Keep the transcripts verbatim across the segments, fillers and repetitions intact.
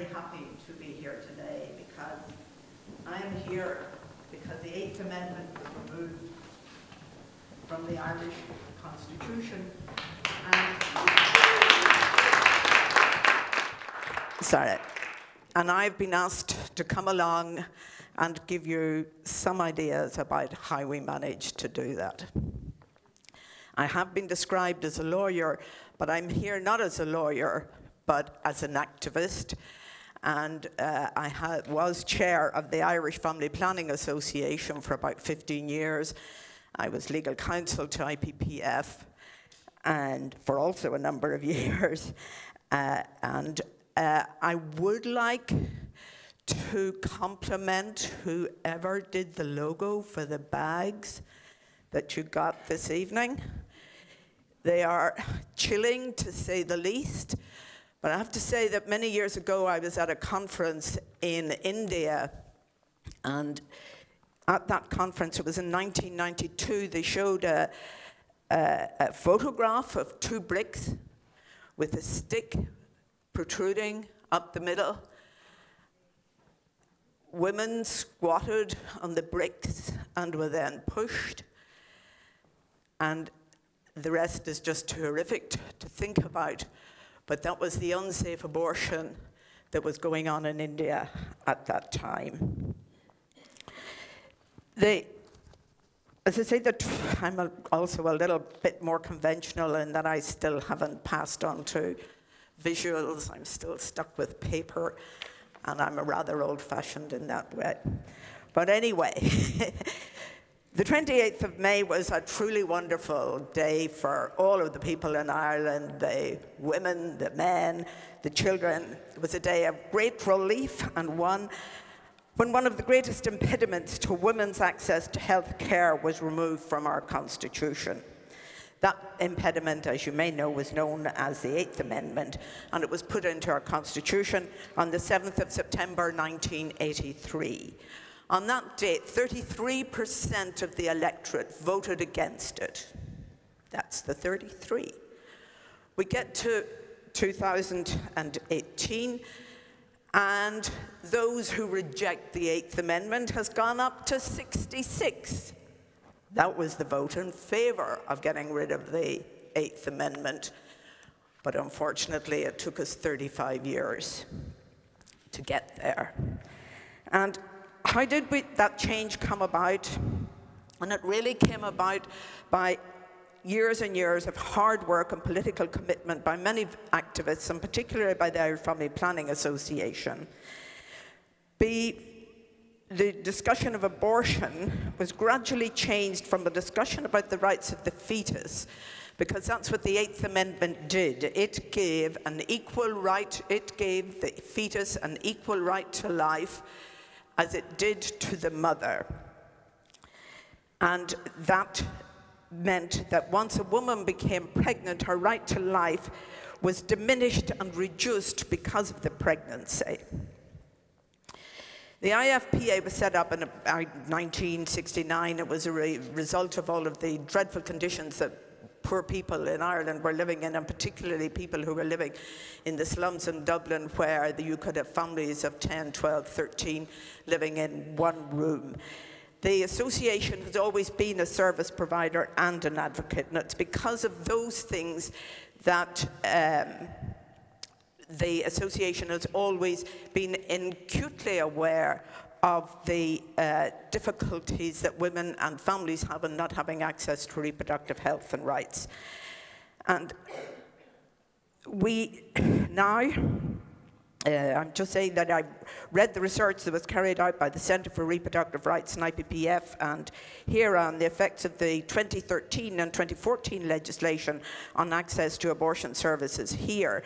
very happy to be here today because I'm here because the Eighth Amendment was removed from the Irish Constitution. And Sorry. And I've been asked to come along and give you some ideas about how we managed to do that. I have been described as a lawyer, but I'm here not as a lawyer, but as an activist. And uh, I had, was chair of the Irish Family Planning Association for about fifteen years. I was legal counsel to I P P F and for also a number of years. Uh, and uh, I would like to compliment whoever did the logo for the bags that you got this evening. They are chilling, to say the least. But I have to say that many years ago, I was at a conference in India. And at that conference, it was in nineteen ninety-two, they showed a, a, a photograph of two bricks with a stick protruding up the middle. Women squatted on the bricks and were then pushed. And the rest is just horrific to think about. But that was the unsafe abortion that was going on in India at that time. They, as I say, that I'm a, also a little bit more conventional in that I still haven't passed on to visuals. I'm still stuck with paper, and I'm a rather old-fashioned in that way. But anyway, the twenty-eighth of May was a truly wonderful day for all of the people in Ireland, the women, the men, the children. It was a day of great relief and one when one of the greatest impediments to women's access to health care was removed from our Constitution. That impediment, as you may know, was known as the Eighth Amendment, and it was put into our Constitution on the seventh of September nineteen eighty-three. On that date, thirty-three percent of the electorate voted against it. That's the thirty-three. We get to two thousand eighteen, and those who reject the Eighth Amendment has gone up to sixty-six. That was the vote in favor of getting rid of the Eighth Amendment. But unfortunately, it took us thirty-five years to get there. And how did we, that change come about? And it really came about by years and years of hard work and political commitment by many activists, and particularly by the Irish Family Planning Association. The, the discussion of abortion was gradually changed from a discussion about the rights of the fetus, because that's what the Eighth Amendment did. It gave an equal right, it gave the fetus an equal right to life, as it did to the mother. And that meant that once a woman became pregnant, her right to life was diminished and reduced because of the pregnancy. The I F P A was set up in nineteen sixty-nine. It was a re result of all of the dreadful conditions that poor people in Ireland were living in, and particularly people who were living in the slums in Dublin, where you could have families of ten, twelve, thirteen living in one room. The association has always been a service provider and an advocate, and it's because of those things that um, the association has always been acutely aware of the uh, difficulties that women and families have in not having access to reproductive health and rights. And we now, Uh, I'm just saying that I read the research that was carried out by the Centre for Reproductive Rights and I P P F, and here on the effects of the twenty thirteen and twenty fourteen legislation on access to abortion services here.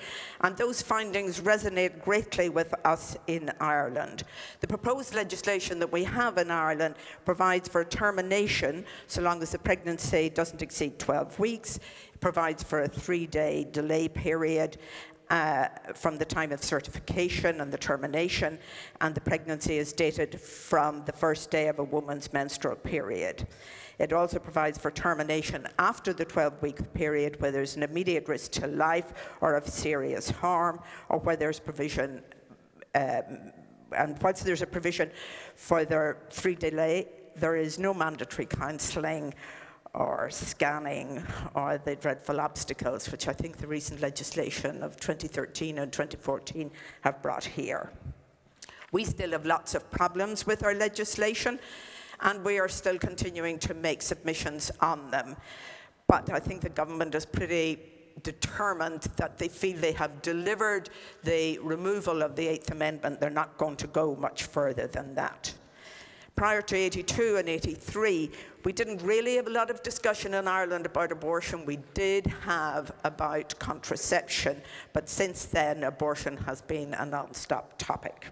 And those findings resonate greatly with us in Ireland. The proposed legislation that we have in Ireland provides for termination so long as the pregnancy doesn't exceed twelve weeks, it provides for a three-day delay period, Uh, from the time of certification and the termination, and the pregnancy is dated from the first day of a woman's menstrual period. It also provides for termination after the twelve-week period where there's an immediate risk to life or of serious harm, or where there's provision um, and whilst there's a provision for their free delay, there is no mandatory counselling or scanning or the dreadful obstacles, which I think the recent legislation of twenty thirteen and twenty fourteen have brought here. We still have lots of problems with our legislation, and we are still continuing to make submissions on them. But I think the government is pretty determined that they feel they have delivered the removal of the Eighth Amendment. They're not going to go much further than that. Prior to eighty-two and eighty-three, we didn't really have a lot of discussion in Ireland about abortion. We did have about contraception, but since then, abortion has been a non-stop topic.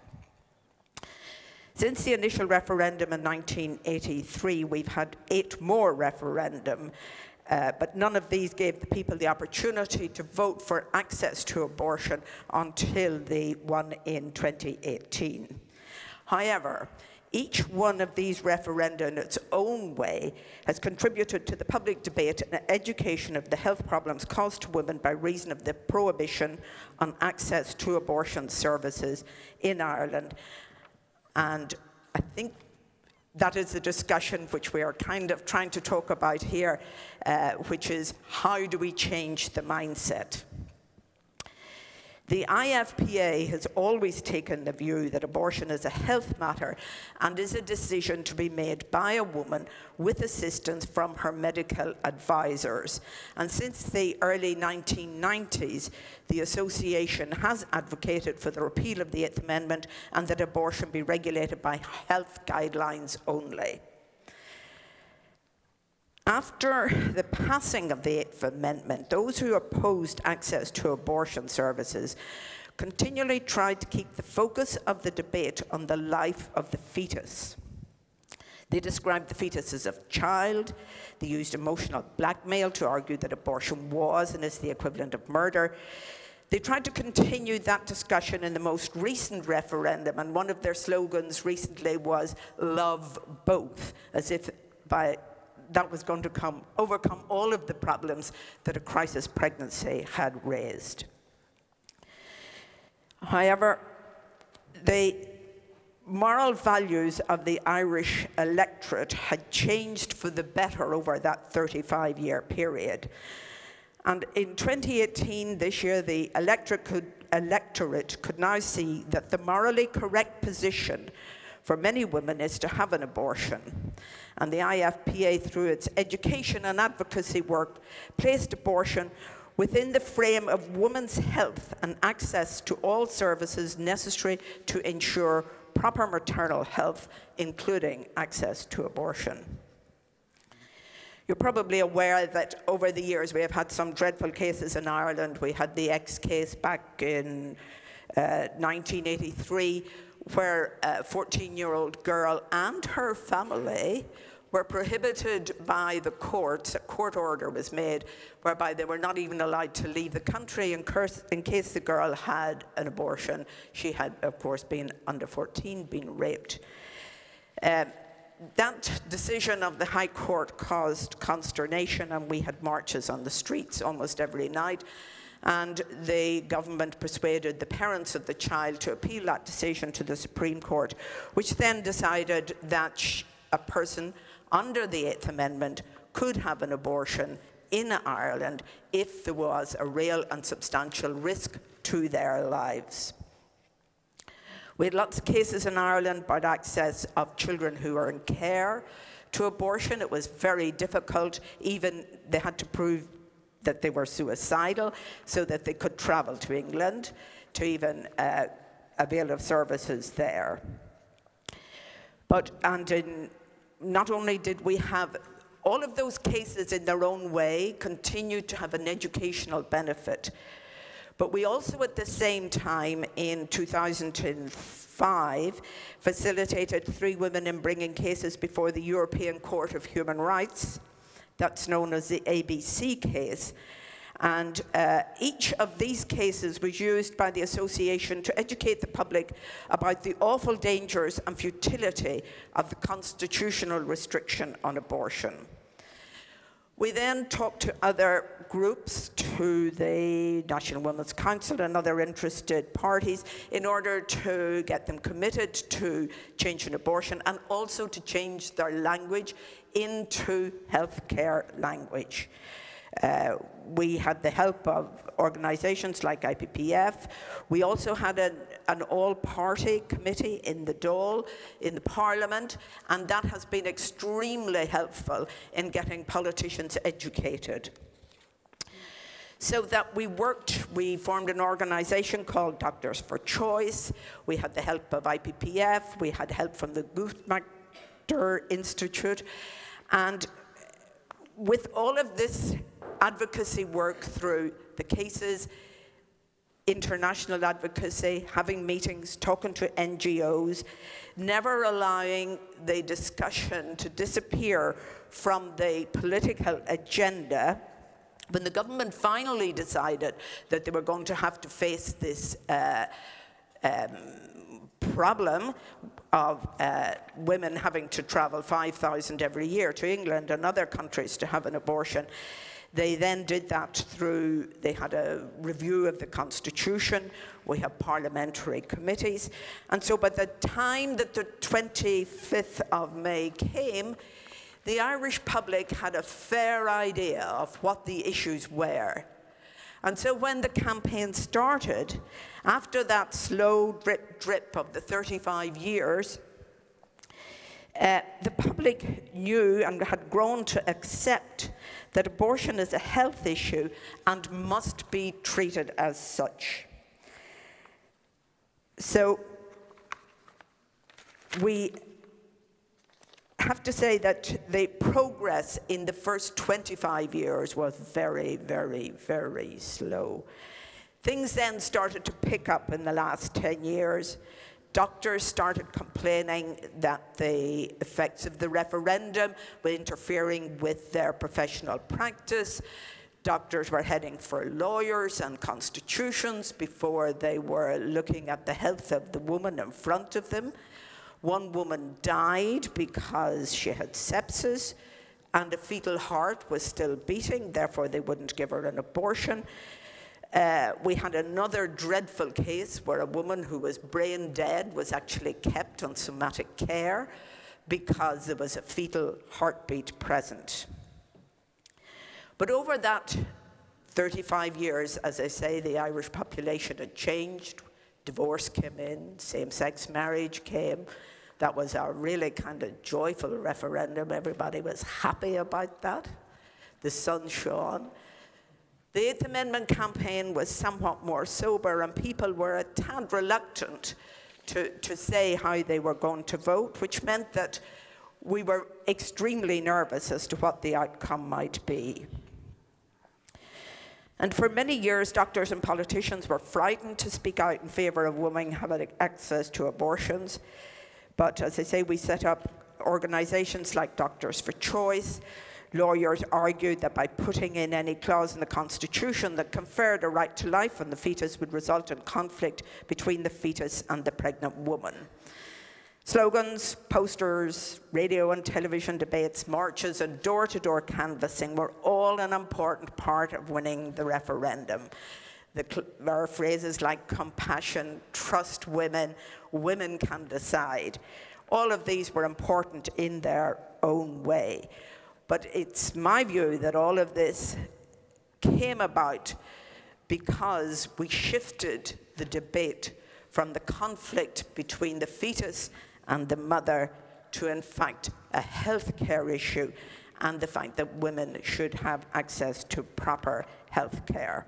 Since the initial referendum in nineteen eighty-three, we've had eight more referendums, uh, but none of these gave the people the opportunity to vote for access to abortion until the one in twenty eighteen. However, each one of these referenda in its own way has contributed to the public debate and education of the health problems caused to women by reason of the prohibition on access to abortion services in Ireland. And I think that is the discussion which we are kind of trying to talk about here, uh, which is how do we change the mindset? The I F P A has always taken the view that abortion is a health matter and is a decision to be made by a woman with assistance from her medical advisors. And since the early nineteen nineties, the association has advocated for the repeal of the Eighth Amendment and that abortion be regulated by health guidelines only. After the passing of the Eighth Amendment, those who opposed access to abortion services continually tried to keep the focus of the debate on the life of the fetus. They described the fetus as a child. They used emotional blackmail to argue that abortion was and is the equivalent of murder. They tried to continue that discussion in the most recent referendum, and one of their slogans recently was, "Love both," as if by that was going to come, overcome all of the problems that a crisis pregnancy had raised. However, the moral values of the Irish electorate had changed for the better over that thirty-five year period. And in twenty eighteen, this year, the electorate could, electorate could now see that the morally correct position for many women is to have an abortion. And the I F P A, through its education and advocacy work, placed abortion within the frame of women's health and access to all services necessary to ensure proper maternal health, including access to abortion. You're probably aware that over the years we have had some dreadful cases in Ireland. We had the X case back in uh, nineteen eighty-three, where a fourteen year old girl and her family were prohibited by the courts. A court order was made whereby they were not even allowed to leave the country in, curse, in case the girl had an abortion. She had, of course, been under fourteen, been raped. Um, that decision of the High Court caused consternation, and we had marches on the streets almost every night. And the government persuaded the parents of the child to appeal that decision to the Supreme Court, which then decided that a person under the Eighth Amendment could have an abortion in Ireland if there was a real and substantial risk to their lives. We had lots of cases in Ireland about access of children who are in care to abortion. It was very difficult. Even they had to prove that they were suicidal so that they could travel to England to even uh, avail of services there. But, and in, not only did we have all of those cases in their own way continue to have an educational benefit, but we also at the same time in two thousand five facilitated three women in bringing cases before the European Court of Human Rights. That's known as the A B C case. And uh, each of these cases was used by the association to educate the public about the awful dangers and futility of the constitutional restriction on abortion. We then talked to other groups, to the National Women's Council and other interested parties, in order to get them committed to change in abortion and also to change their language into healthcare language. Uh, we had the help of organisations like I P P F. We also had an, an all-party committee in the Dáil, in the Parliament, and that has been extremely helpful in getting politicians educated. So that we worked, we formed an organisation called Doctors for Choice. We had the help of I P P F. We had help from the Guttmacher Institute. And with all of this advocacy work through the cases, international advocacy, having meetings, talking to N G Os, never allowing the discussion to disappear from the political agenda, when the government finally decided that they were going to have to face this uh, um, problem of uh, women having to travel five thousand every year to England and other countries to have an abortion, they then did that through, they had a review of the Constitution, we have parliamentary committees, and so by the time that the twenty-fifth of May came, the Irish public had a fair idea of what the issues were. And so when the campaign started, after that slow drip drip of the thirty-five years, uh, the public knew and had grown to accept that abortion is a health issue and must be treated as such. So we have to say that the progress in the first twenty-five years was very, very, very slow. Things then started to pick up in the last ten years. Doctors started complaining that the effects of the referendum were interfering with their professional practice. Doctors were heading for lawyers and constitutions before they were looking at the health of the woman in front of them. One woman died because she had sepsis and a fetal heart was still beating, therefore they wouldn't give her an abortion. Uh, we had another dreadful case where a woman who was brain dead was actually kept on somatic care because there was a fetal heartbeat present. But over that thirty-five years, as I say, the Irish population had changed. Divorce came in, same-sex marriage came. That was a really kind of joyful referendum. Everybody was happy about that. The sun shone. The Eighth Amendment campaign was somewhat more sober, and people were a tad reluctant to, to say how they were going to vote, which meant that we were extremely nervous as to what the outcome might be. And for many years, doctors and politicians were frightened to speak out in favour of women having access to abortions. But as I say, we set up organisations like Doctors for Choice. Lawyers argued that by putting in any clause in the Constitution that conferred a right to life on the fetus would result in conflict between the fetus and the pregnant woman. Slogans, posters, radio and television debates, marches and door-to-door canvassing were all an important part of winning the referendum. There are phrases like compassion, trust women, women can decide. All of these were important in their own way. But it's my view that all of this came about because we shifted the debate from the conflict between the fetus and the mother to, in fact, a healthcare issue and the fact that women should have access to proper healthcare.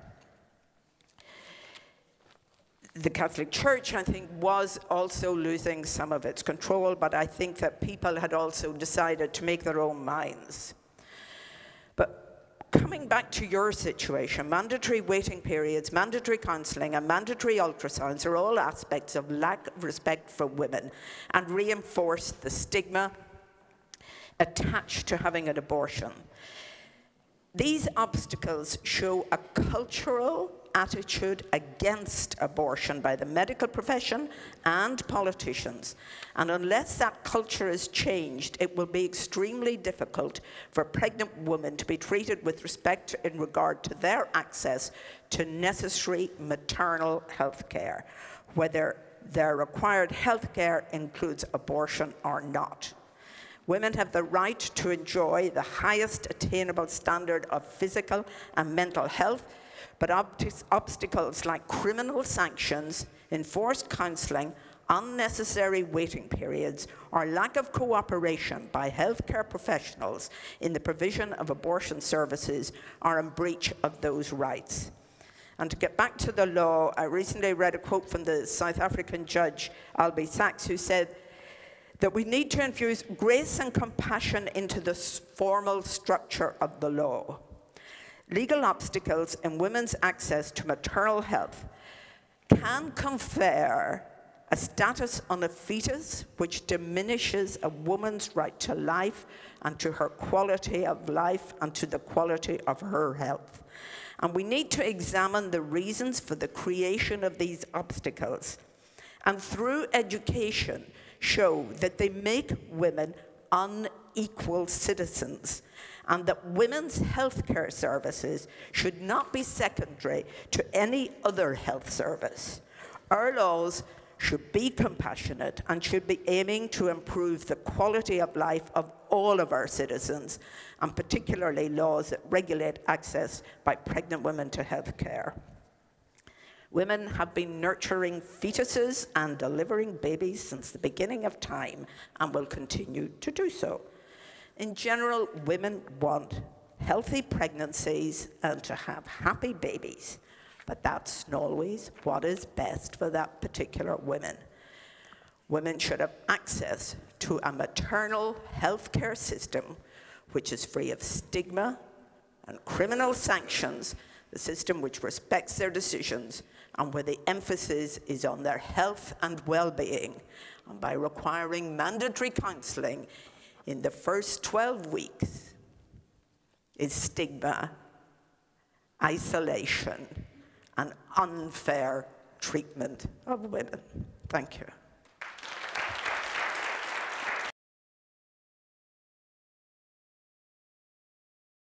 The Catholic Church, I think, was also losing some of its control, but I think that people had also decided to make their own minds. But coming back to your situation, mandatory waiting periods, mandatory counselling, and mandatory ultrasounds are all aspects of lack of respect for women and reinforce the stigma attached to having an abortion. These obstacles show a cultural attitude against abortion by the medical profession and politicians. And unless that culture is changed, it will be extremely difficult for pregnant women to be treated with respect in regard to their access to necessary maternal health care, whether their required health care includes abortion or not. Women have the right to enjoy the highest attainable standard of physical and mental health, but obstacles like criminal sanctions, enforced counselling, unnecessary waiting periods, or lack of cooperation by healthcare professionals in the provision of abortion services are in breach of those rights. And to get back to the law, I recently read a quote from the South African judge, Albie Sachs, who said that we need to infuse grace and compassion into the formal structure of the law. Legal obstacles in women's access to maternal health can confer a status on a fetus which diminishes a woman's right to life and to her quality of life and to the quality of her health. And we need to examine the reasons for the creation of these obstacles, and through education, show that they make women unequal citizens, and that women's healthcare services should not be secondary to any other health service. Our laws should be compassionate and should be aiming to improve the quality of life of all of our citizens, and particularly laws that regulate access by pregnant women to healthcare. Women have been nurturing fetuses and delivering babies since the beginning of time and will continue to do so. In general, women want healthy pregnancies and to have happy babies, but that's not always what is best for that particular woman. Women should have access to a maternal healthcare system which is free of stigma and criminal sanctions, a system which respects their decisions and where the emphasis is on their health and well-being, and by requiring mandatory counselling in the first twelve weeks is stigma, isolation, and unfair treatment of women. Thank you.